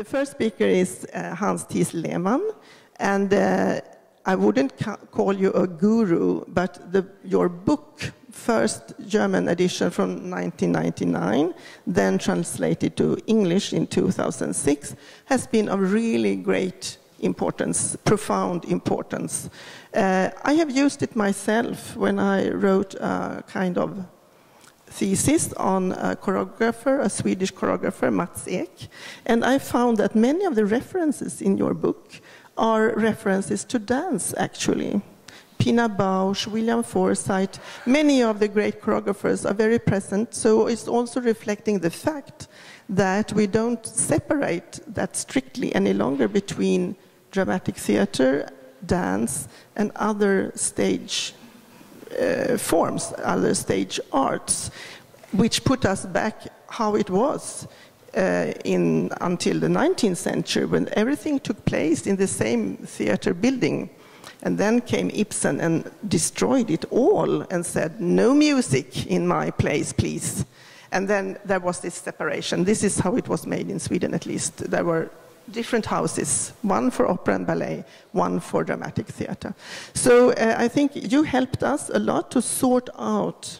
The first speaker is Hans-Thies Lehmann, and I wouldn't call you a guru, but your book, first German edition from 1999, then translated to English in 2006, has been of really great importance, profound importance. I have used it myself when I wrote a kind of thesis on a choreographer, a Swedish choreographer, Mats Ek, and I found that many of the references in your book are references to dance, actually. Pina Bausch, William Forsythe, many of the great choreographers are very present, so it's also reflecting the fact that we don't separate that strictly any longer between dramatic theater, dance, and other stage forms, other stage arts, which put us back how it was until the 19th century, when everything took place in the same theater building. And then came Ibsen and destroyed it all and said, no music in my plays, please. And then there was this separation. This is how it was made in Sweden, at least. There were different houses, one for opera and ballet, one for dramatic theater. So I think you helped us a lot to sort out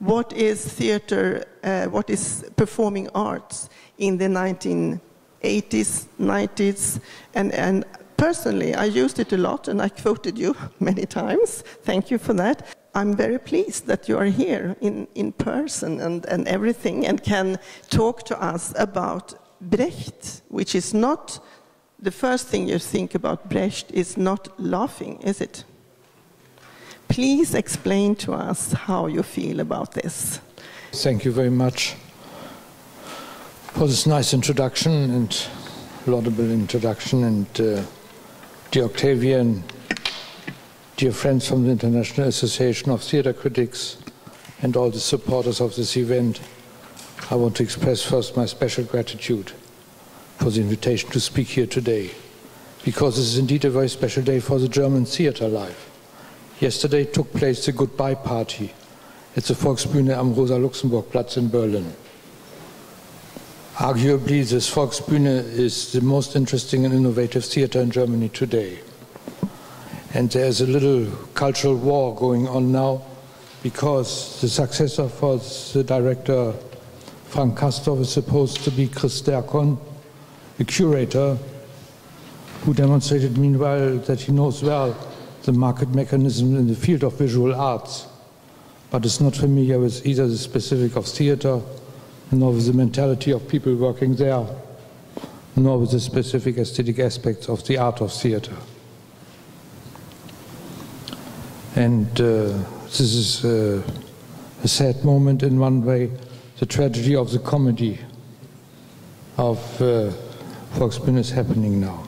what is theater, what is performing arts in the 1980s, 90s, and personally, I used it a lot, and I quoted you many times. Thank you for that. I'm very pleased that you are here in person and everything, and can talk to us about Brecht, which is not the first thing you think about. Brecht is not laughing, is it? Please explain to us how you feel about this. Thank you very much for this nice introduction and laudable introduction. And dear Octavian, dear friends from the International Association of Theatre Critics, and all the supporters of this event, I want to express first my special gratitude for the invitation to speak here today, because this is indeed a very special day for the German theatre life. Yesterday took place the goodbye party at the Volksbühne am Rosa Luxemburg Platz in Berlin. Arguably, this Volksbühne is the most interesting and innovative theatre in Germany today. And there is a little cultural war going on now, because the successor for the director Frank Castorf is supposed to be Chris Dercon, a curator who demonstrated meanwhile that he knows well the market mechanism in the field of visual arts, but is not familiar with either the specific of theatre, nor with the mentality of people working there, nor with the specific aesthetic aspects of the art of theatre. And this is a sad moment in one way, the tragedy of the comedy of Volksbühne is happening now.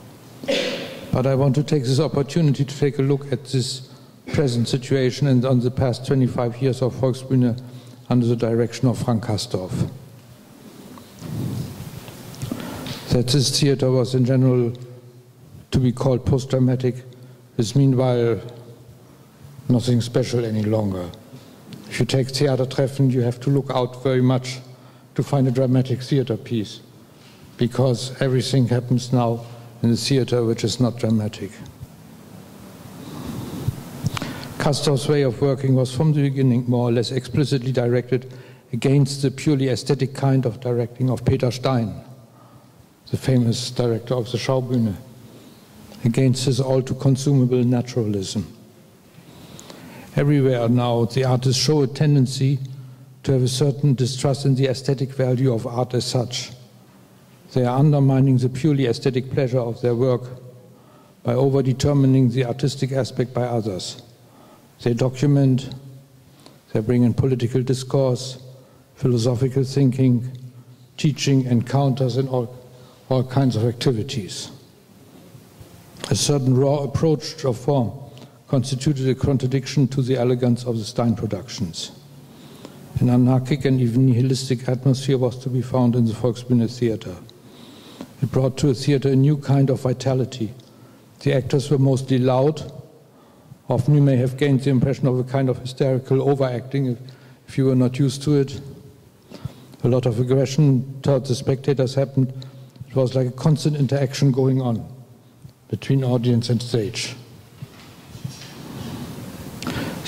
But I want to take this opportunity to take a look at this present situation and on the past 25 years of Volksbühne under the direction of Frank Castorf. That this theatre was in general to be called post-dramatic is meanwhile nothing special any longer. If you take Theatertreffen, you have to look out very much to find a dramatic theatre piece, because everything happens now in the theatre which is not dramatic. Castorf's way of working was from the beginning more or less explicitly directed against the purely aesthetic kind of directing of Peter Stein, the famous director of the Schaubühne, against his all-too-consumable naturalism. Everywhere now, the artists show a tendency to have a certain distrust in the aesthetic value of art as such. They are undermining the purely aesthetic pleasure of their work by overdetermining the artistic aspect by others. They document, they bring in political discourse, philosophical thinking, teaching, encounters, and all kinds of activities. A certain raw approach to form constituted a contradiction to the elegance of the Stein productions. An anarchic and even nihilistic atmosphere was to be found in the Volksbühne theatre. It brought to a theatre a new kind of vitality. The actors were mostly loud. Often you may have gained the impression of a kind of hysterical overacting if you were not used to it. A lot of aggression toward the spectators happened. It was like a constant interaction going on between audience and stage.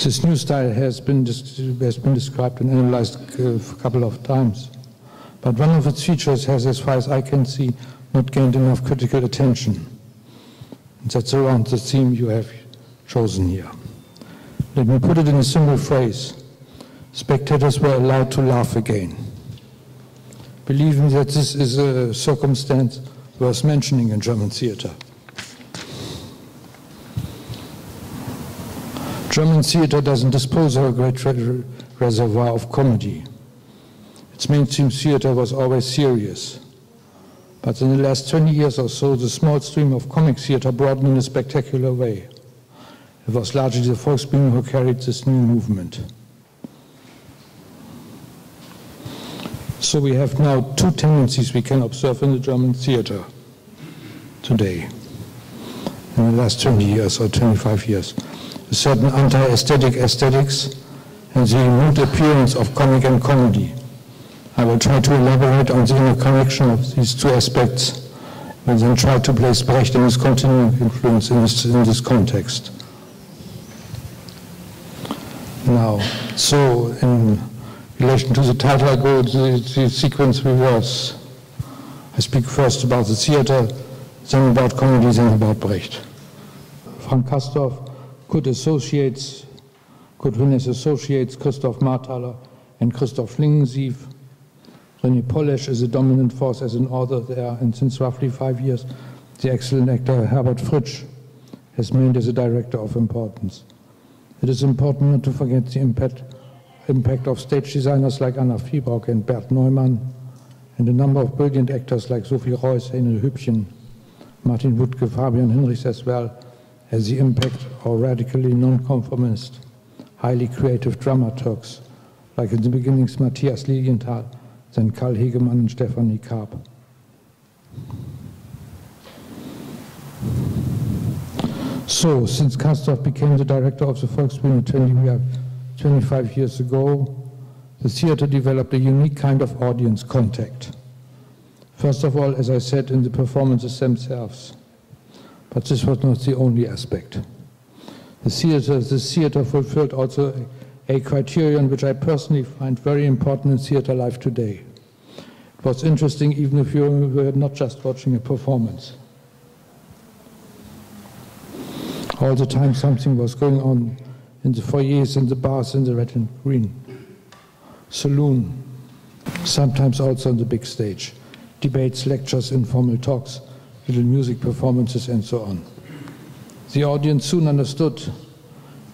This new style has been described and analyzed a couple of times, but one of its features has, as far as I can see, not gained enough critical attention. That's around the theme you have chosen here. Let me put it in a simple phrase. Spectators were allowed to laugh again. Believe me that this is a circumstance worth mentioning in German theater. German theater doesn't dispose of a great reservoir of comedy. Its mainstream theater was always serious. But in the last 20 years or so, the small stream of comic theater broadened in a spectacular way. It was largely the Volksbühne who carried this new movement. So we have now two tendencies we can observe in the German theater today, in the last 20 years or 25 years. A certain anti-aesthetic aesthetics and the remote appearance of comic and comedy. I will try to elaborate on the interconnection of these two aspects and then try to place Brecht and his continuing influence in this context. Now, so in relation to the title, I go the sequence reverse. I speak first about the theater, then about comedy, then about Brecht. Frank Castorf could associates Christoph Marthaler and Christoph Schlingensief. René Pollesch is a dominant force as an author there, and since roughly 5 years, the excellent actor Herbert Fritsch has remained as a director of importance. It is important not to forget the impact of stage designers like Anna Fiebrock and Bert Neumann, and a number of brilliant actors like Sophie Reuss, Heinel Hübchen, Martin Wutke, Fabian Hinrichs, as well as the impact of radically nonconformist, highly creative dramaturgs like in the beginnings Matthias Lilienthal, then Karl Hegemann and Stefanie Karp. So, since Castorf became the director of the Volksbühne 25 years ago, the theater developed a unique kind of audience contact. First of all, as I said, in the performances themselves. But this was not the only aspect. The theater fulfilled also a criterion which I personally find very important in theater life today. It was interesting even if you were not just watching a performance. All the time something was going on in the foyers, in the bars, in the red and green saloon, sometimes also on the big stage. Debates, lectures, informal talks, little music performances and so on. The audience soon understood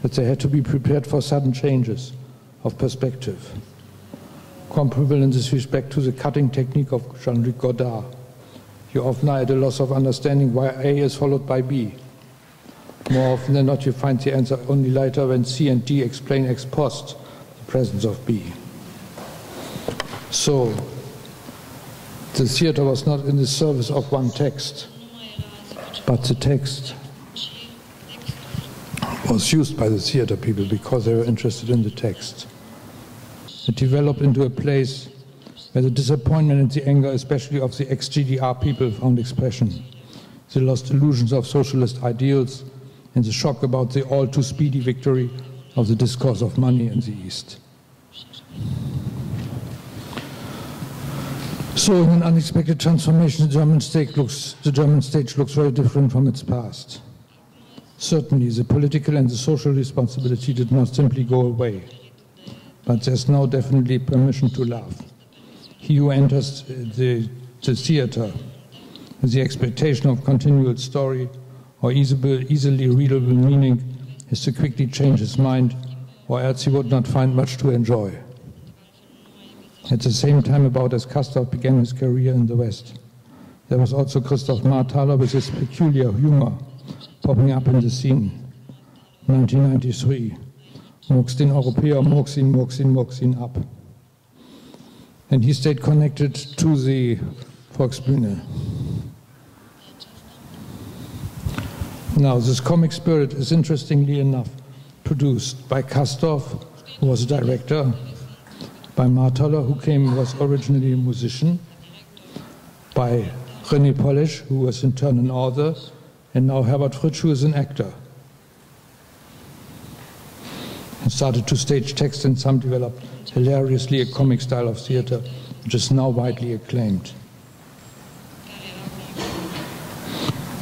that they had to be prepared for sudden changes of perspective, comparable in this respect to the cutting technique of Jean-Luc Godard. You often are at a loss of understanding why A is followed by B. More often than not, you find the answer only later when C and D explain ex post the presence of B. So, the theater was not in the service of one text, but the text was used by the theater people because they were interested in the text. It developed into a place where the disappointment and the anger, especially of the ex-GDR people, found expression. The lost illusions of socialist ideals and the shock about the all-too-speedy victory of the discourse of money in the East. So, in an unexpected transformation, the German stage looks very different from its past. Certainly, the political and the social responsibility did not simply go away, but there's now definitely permission to laugh. He who enters the theater with the expectation of continual story or easily readable meaning is to quickly change his mind, or else he would not find much to enjoy. At the same time about as Castorf began his career in the West, there was also Christoph Marthaler with his peculiar humor popping up in the scene. 1993, Mucks den Europäer, Mucks ihn, Mucks ihn, Mucks ihn up. And he stayed connected to the Volksbühne. Now, this comic spirit is, interestingly enough, produced by Castorf, who was a director, by Marthaler, who was originally a musician, by René Pollesch, who was in turn an author, and now Herbert Fritsch, who is an actor. And started to stage text, and some developed hilariously a comic style of theater, which is now widely acclaimed.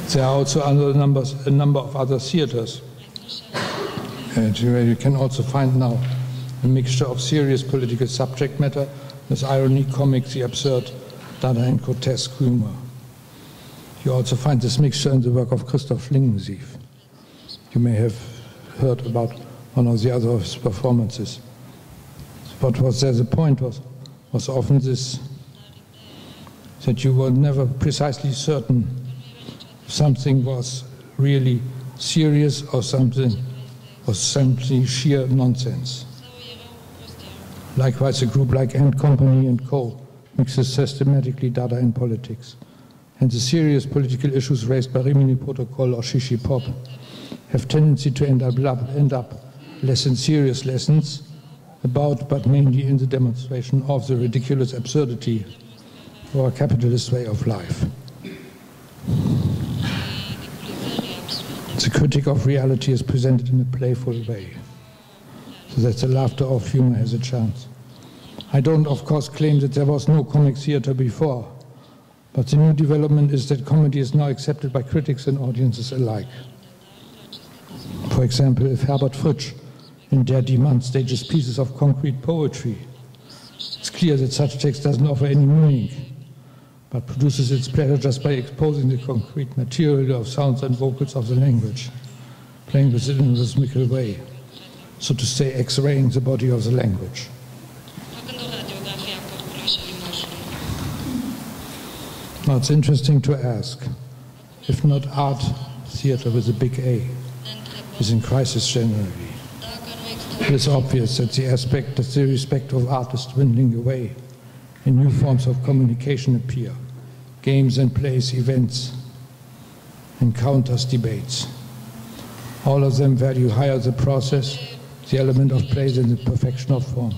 There are also a number of other theaters. And you can also find now a mixture of serious political subject matter with irony, comics, the absurd, Dada and grotesque humor. You also find this mixture in the work of Christoph Schlingensief. You may have heard about one or the other of his performances. What was there, the point was often this, that you were never precisely certain if something was really serious or something was simply sheer nonsense. Likewise, a group like Ant Company and Co. mixes systematically Dada in politics. And the serious political issues raised by Rimini Protocol or Shishi Pop have tendency to end up less in serious lessons about, but mainly in the demonstration of the ridiculous absurdity of our capitalist way of life. The critique of reality is presented in a playful way, so that the laughter of humor has a chance. I don't, of course, claim that there was no comic theater before, but the new development is that comedy is now accepted by critics and audiences alike. For example, if Herbert Fritsch in Der Demand stages pieces of concrete poetry, it's clear that such text doesn't offer any meaning, but produces its pleasure just by exposing the concrete material of sounds and vocals of the language, playing with it in a rhythmical way, so to say, x-raying the body of the language. Now, it's interesting to ask if not art theater with a big A is in crisis generally. It is obvious that the respect of art is dwindling away and new forms of communication appear. Games and plays, events, encounters, debates. All of them value higher the process, the element of play than the perfection of form.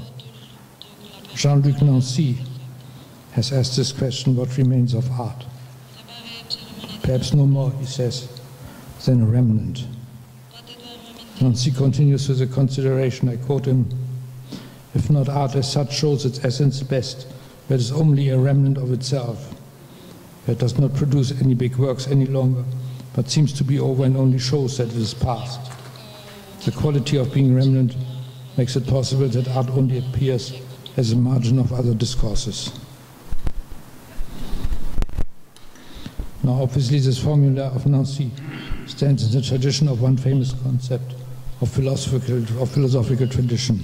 Jean-Luc Nancy has asked this question, what remains of art? Perhaps no more, he says, than a remnant. Nancy continues with a consideration, I quote him, if not art as such shows its essence best, but is only a remnant of itself. It does not produce any big works any longer, but seems to be over and only shows that it is past. The quality of being remnant makes it possible that art only appears as a margin of other discourses. Now, obviously, this formula of Nancy stands in the tradition of one famous concept of philosophical tradition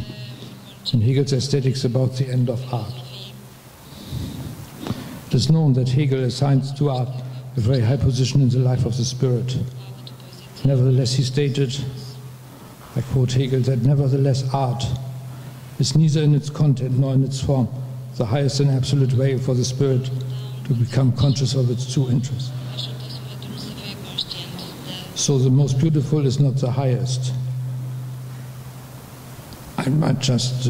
in Hegel's aesthetics about the end of art. It is known that Hegel assigns to art a very high position in the life of the spirit. Nevertheless, he stated, I quote Hegel, that nevertheless art is neither in its content nor in its form the highest and absolute way for the spirit to become conscious of its true interest. So the most beautiful is not the highest. I might just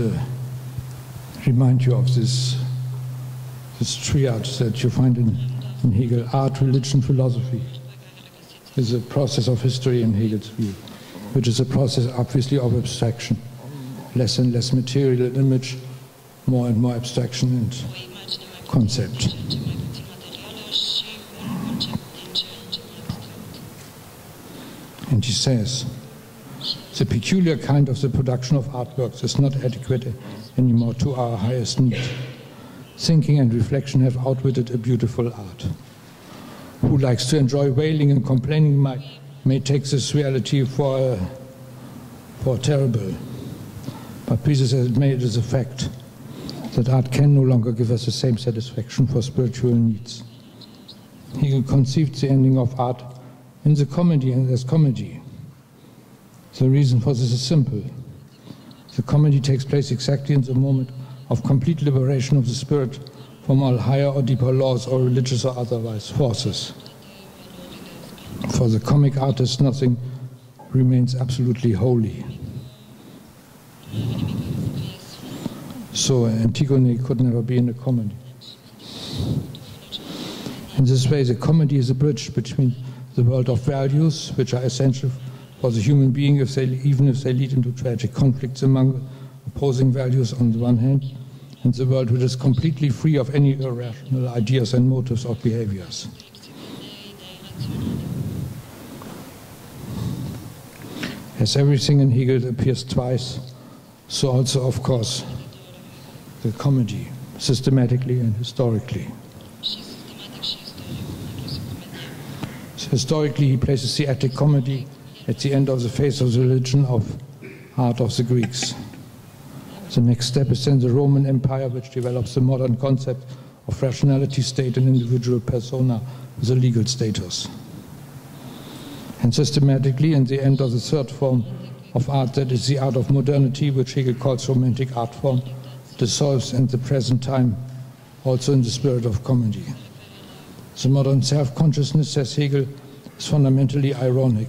remind you of this triad that you find in Hegel. Art, religion, philosophy is a process of history in Hegel's view, which is a process obviously of abstraction. Less and less material image, more and more abstraction and concept. And he says, the peculiar kind of the production of artworks is not adequate anymore to our highest need. Thinking and reflection have outwitted a beautiful art. Who likes to enjoy wailing and complaining may take this reality for terrible. But Pisa has made it a fact that art can no longer give us the same satisfaction for spiritual needs. Hegel conceived the ending of art in the comedy and as comedy. The reason for this is simple. The comedy takes place exactly in the moment of complete liberation of the spirit from all higher or deeper laws or religious or otherwise forces. For the comic artist, nothing remains absolutely holy. So Antigone could never be in a comedy. In this way, the comedy is a bridge between the world of values, which are essential for the human being, even if they lead into tragic conflicts among opposing values on the one hand, and the world which is completely free of any irrational ideas and motives or behaviors. As everything in Hegel appears twice, so also, of course, the comedy, systematically and historically. Historically, he places the Attic comedy at the end of the phase of the religion of art of the Greeks. The next step is then the Roman Empire, which develops the modern concept of rationality, state, and individual persona with a legal status. And systematically, in the end of the third form of art, that is the art of modernity, which Hegel calls romantic art form, dissolves in the present time, also in the spirit of comedy. The modern self-consciousness, says Hegel, is fundamentally ironic.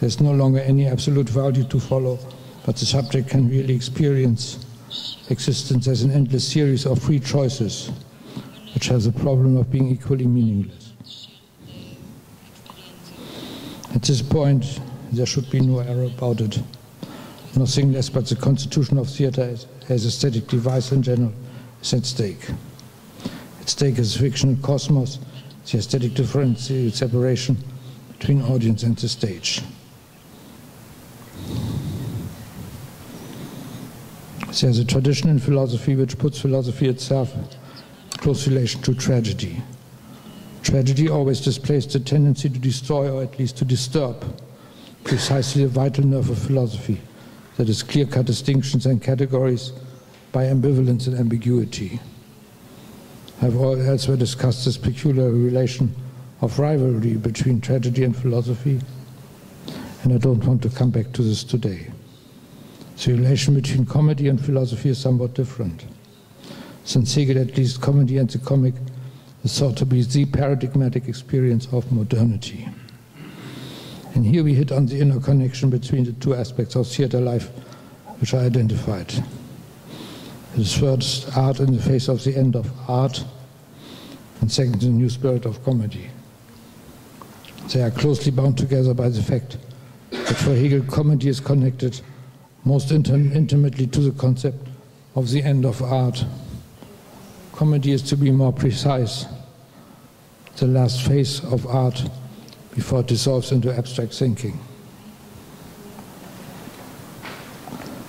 There's no longer any absolute value to follow, but the subject can really experience existence as an endless series of free choices, which has a problem of being equally meaningless. At this point, there should be no error about it. Nothing less but the constitution of theatre as aesthetic device in general is at stake. At stake is the fictional cosmos, the aesthetic differential separation between audience and the stage. There's a tradition in philosophy which puts philosophy itself in close relation to tragedy. Tragedy always displays the tendency to destroy, or at least to disturb, precisely the vital nerve of philosophy, that is, clear-cut distinctions and categories by ambivalence and ambiguity. I've elsewhere discussed this peculiar relation of rivalry between tragedy and philosophy, and I don't want to come back to this today. The relation between comedy and philosophy is somewhat different. Since Hegel, at least, comedy and the comic is thought to be the paradigmatic experience of modernity. And here we hit on the inner connection between the two aspects of theatre life which are identified. It is first art in the face of the end of art, and second the new spirit of comedy. They are closely bound together by the fact that for Hegel comedy is connected most intimately to the concept of the end of art. Comedy is, to be more precise, the last phase of art before it dissolves into abstract thinking.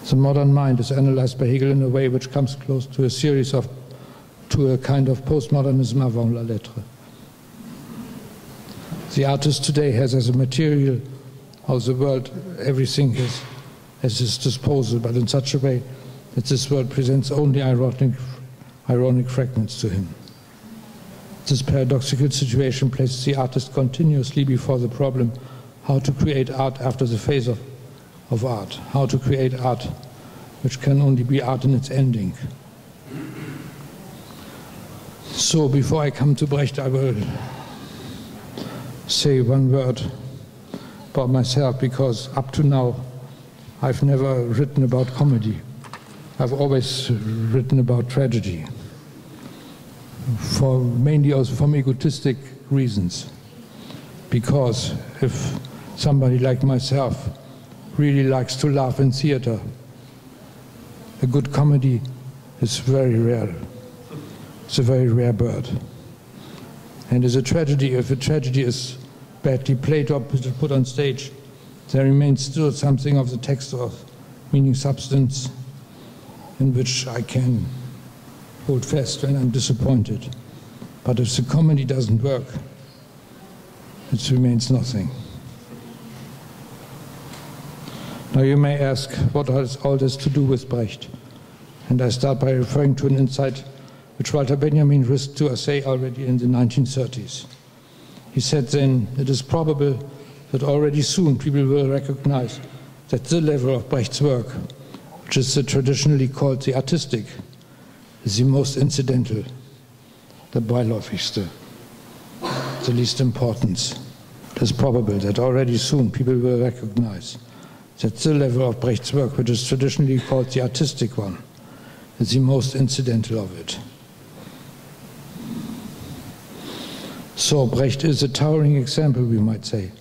The modern mind is analyzed by Hegel in a way which comes close to a kind of postmodernism avant la lettre. The artist today has as a material of the world everything is at his disposal, but in such a way that this world presents only ironic fragments to him. This paradoxical situation places the artist continuously before the problem how to create art after the phase of art, how to create art which can only be art in its ending. So before I come to Brecht, I will say one word about myself, because up to now I've never written about comedy. I've always written about tragedy, mainly also from egotistic reasons. Because if somebody like myself really likes to laugh in theater, a good comedy is very rare. It's a very rare bird. And as a tragedy, if a tragedy is badly played or put on stage, there remains still something of the text or meaning substance in which I can hold fast when I'm disappointed. But if the comedy doesn't work, it remains nothing. Now you may ask, what has all this to do with Brecht? And I start by referring to an insight which Walter Benjamin risked to assay already in the 1930s. He said then, it is probable that already soon people will recognize that the level of Brecht's work, which is traditionally called the artistic, is the most incidental, the beiläufigste, the least importance. It is probable that already soon people will recognize that the level of Brecht's work, which is traditionally called the artistic one, is the most incidental of it. So Brecht is a towering example, we might say,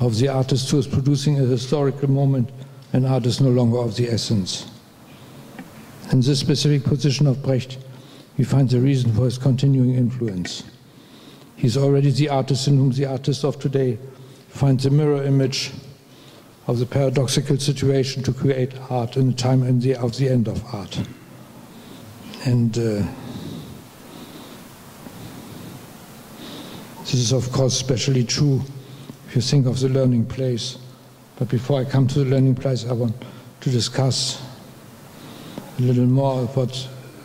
of the artist who is producing a historical moment, an art is no longer of the essence. In this specific position of Brecht, we find the reason for his continuing influence. He is already the artist in whom the artist of today finds the mirror image of the paradoxical situation to create art in the time of the end of art. And this is, of course, especially true if you think of the learning place. But before I come to the learning place, I want to discuss a little more about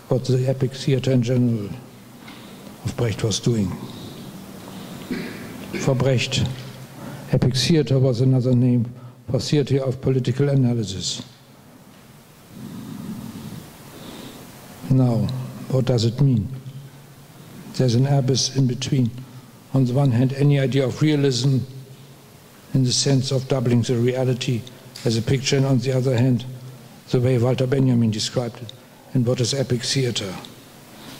what the epic theater in general of Brecht was doing. For Brecht, epic theater was another name for theater of political analysis. Now, what does it mean? There's an abyss in between. On the one hand, any idea of realism in the sense of doubling the reality as a picture, and on the other hand, the way Walter Benjamin described it, and what is epic theater.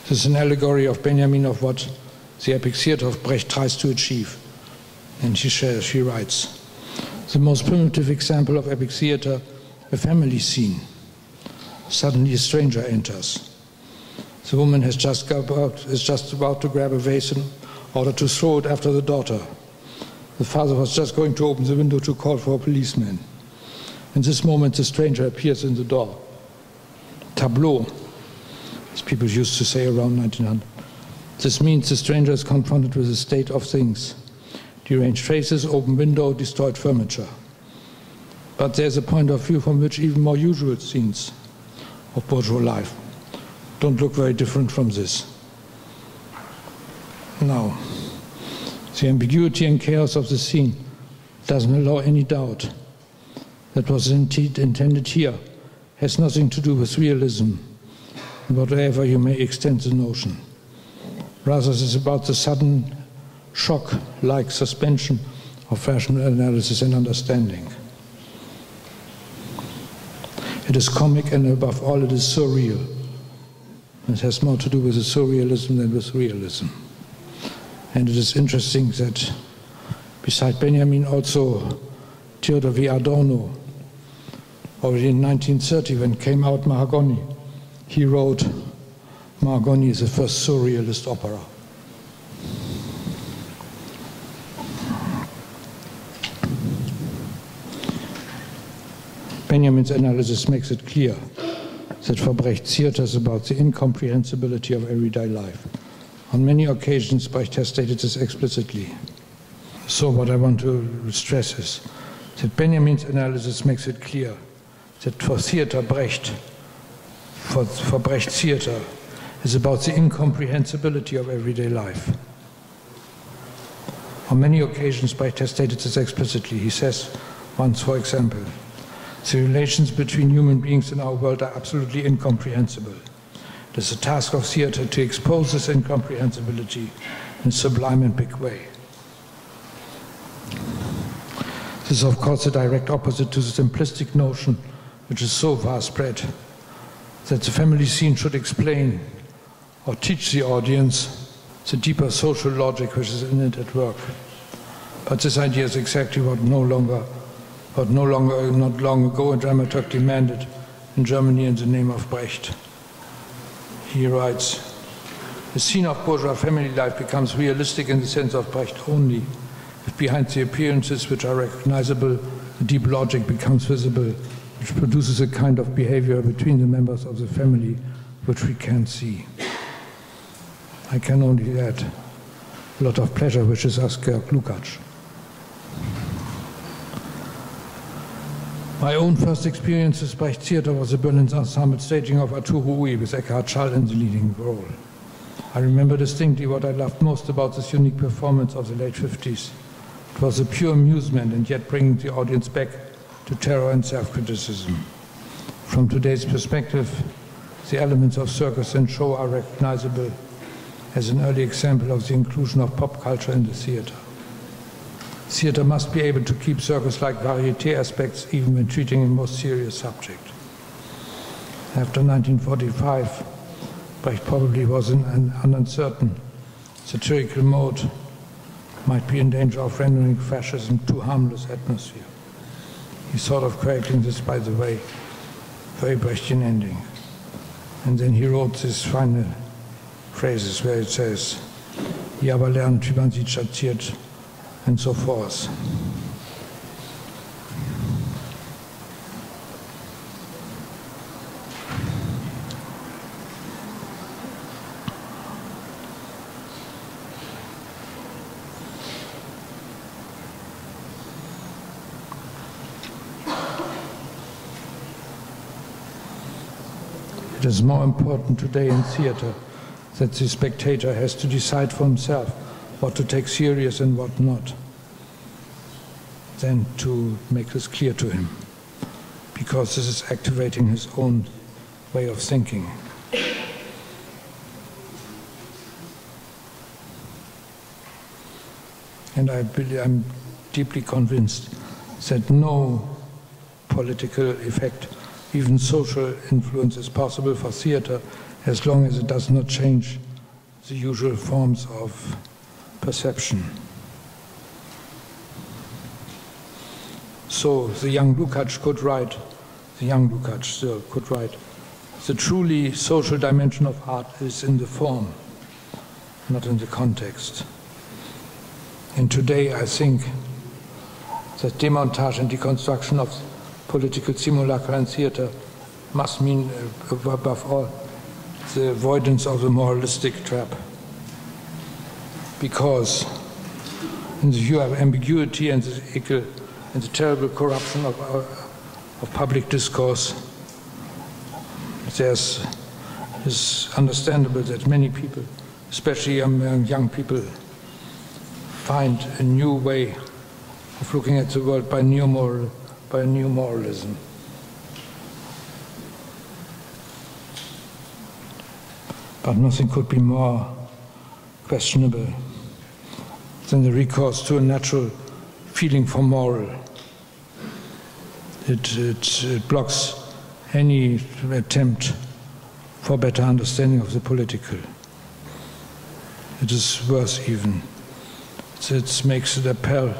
This is an allegory of Benjamin of what the epic theater of Brecht tries to achieve. And she writes, the most primitive example of epic theater, a family scene. Suddenly a stranger enters. The woman is just about to grab a vase in order to throw it after the daughter. The father was just going to open the window to call for a policeman. In this moment, the stranger appears in the door. Tableau, as people used to say around 1900. This means the stranger is confronted with a state of things. Deranged faces, open window, destroyed furniture. But there's a point of view from which even more usual scenes of bourgeois life don't look very different from this. Now, the ambiguity and chaos of the scene doesn't allow any doubt. That was indeed intended here has nothing to do with realism, whatever you may extend the notion. Rather, it is about the sudden shock-like suspension of rational analysis and understanding. It is comic, and above all, it is surreal. It has more to do with the surrealism than with realism. And it is interesting that, beside Benjamin, also Theodor V. Adorno, already in 1930, when came out Mahagoni, he wrote, Mahagoni is the first surrealist opera. Benjamin's analysis makes it clear that for Brecht, theater is about the incomprehensibility of everyday life. On many occasions, Brecht has stated this explicitly. So what I want to stress is that Benjamin's analysis makes it clear that for Brecht, theater is about the incomprehensibility of everyday life. On many occasions, Brecht has stated this explicitly. He says once, for example, the relations between human beings in our world are absolutely incomprehensible. It is the task of theater to expose this incomprehensibility in a sublime and big way. This is, of course, the direct opposite to the simplistic notion, which is so far spread, that the family scene should explain or teach the audience the deeper social logic which is in it at work. But this idea is exactly what not long ago a dramaturg demanded in Germany in the name of Brecht. He writes, the scene of bourgeois family life becomes realistic in the sense of Brecht only if behind the appearances which are recognizable, the deep logic becomes visible, which produces a kind of behavior between the members of the family which we can't see. I can only add a lot of pleasure, which is Georg Lukács. My own first experience with Brecht theater was the Berlin Ensemble staging of Arturo Ui with Eckhard Schall in the leading role. I remember distinctly what I loved most about this unique performance of the late 50s. It was a pure amusement and yet bringing the audience back to terror and self-criticism. From today's perspective, the elements of circus and show are recognizable as an early example of the inclusion of pop culture in the theater. Theater must be able to keep circus-like variety aspects even when treating a more serious subject. After 1945, Brecht probably was in an uncertain satirical mode might be in danger of rendering fascism too harmless atmosphere. He's sort of correcting this, by the way, very Brechtian ending. And then he wrote this final phrases where it says, "Ja, aber lernt, wie man sie schattiert," and so forth. It is more important today in theater that the spectator has to decide for himself what to take serious and what not, than to make this clear to him, because this is activating his own way of thinking. And I'm deeply convinced that no political effect, even social influence, is possible for theater as long as it does not change the usual forms of perception. So the young Lukács could write, the truly social dimension of art is in the form, not in the context. And today I think that demontage and deconstruction of political simulacra in theater must mean, above all, the avoidance of the moralistic trap, because in the view of ambiguity and the terrible corruption of public discourse, it's understandable that many people, especially among young people, find a new way of looking at the world by new moralism. But nothing could be more questionable than the recourse to a natural feeling for moral. It blocks any attempt for better understanding of the political. It is worse even. It makes it appel.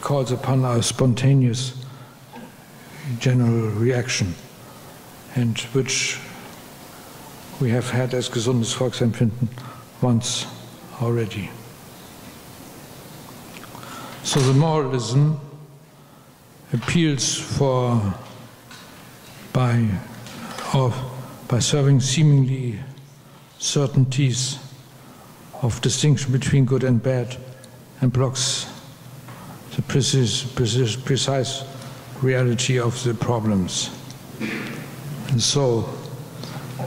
Calls upon our spontaneous general reaction, and which we have had as gesundes Volksempfinden once already. So the moralism appeals by serving seemingly certainties of distinction between good and bad, and blocks the precise reality of the problems. And so,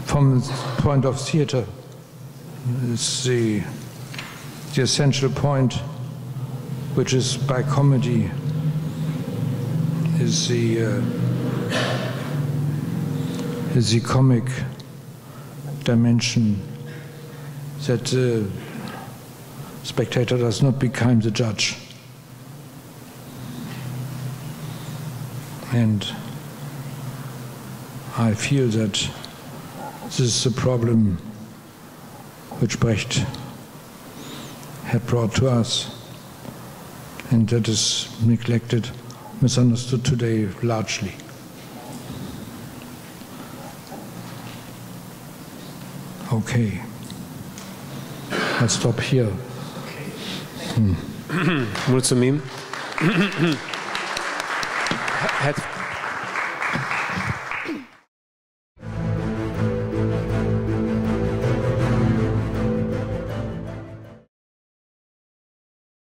from the point of theater, it's the essential point, which is by comedy, is the comic dimension, that the spectator does not become the judge. And I feel that this is a problem which Brecht had brought to us, and that is neglected, misunderstood today largely. Okay, I'll stop here. Mulțumim.